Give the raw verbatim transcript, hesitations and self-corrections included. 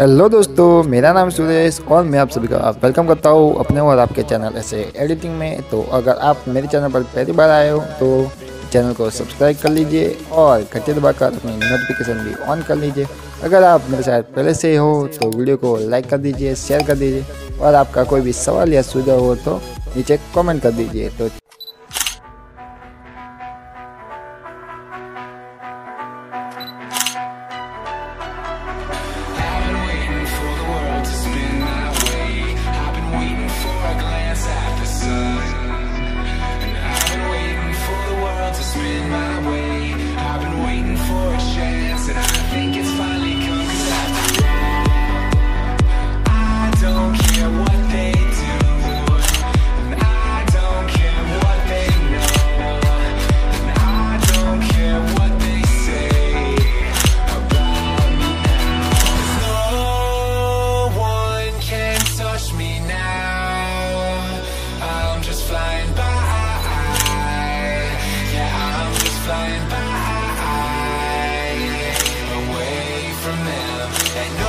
Hello दोस्तों, मेरा नाम सुरेश और मैं आप सभी का वेलकम करता हूँ अपने और आपके चैनल ऐसे एडिटिंग में। तो अगर आप मेरे चैनल पर पहली बार आए हो तो चैनल को सब्सक्राइब कर लीजिए और घंटे दबाकर अपनी नोटिफिकेशन भी ऑन कर लीजिए। अगर आप मेरे साथ पहले से हो तो वीडियो को लाइक कर दीजिए, शेयर कर दीजिए और आपका कोई भी सवाल या सुझाव हो तो नीचे कॉमेंट कर दीजिए। तो flying by, away from them.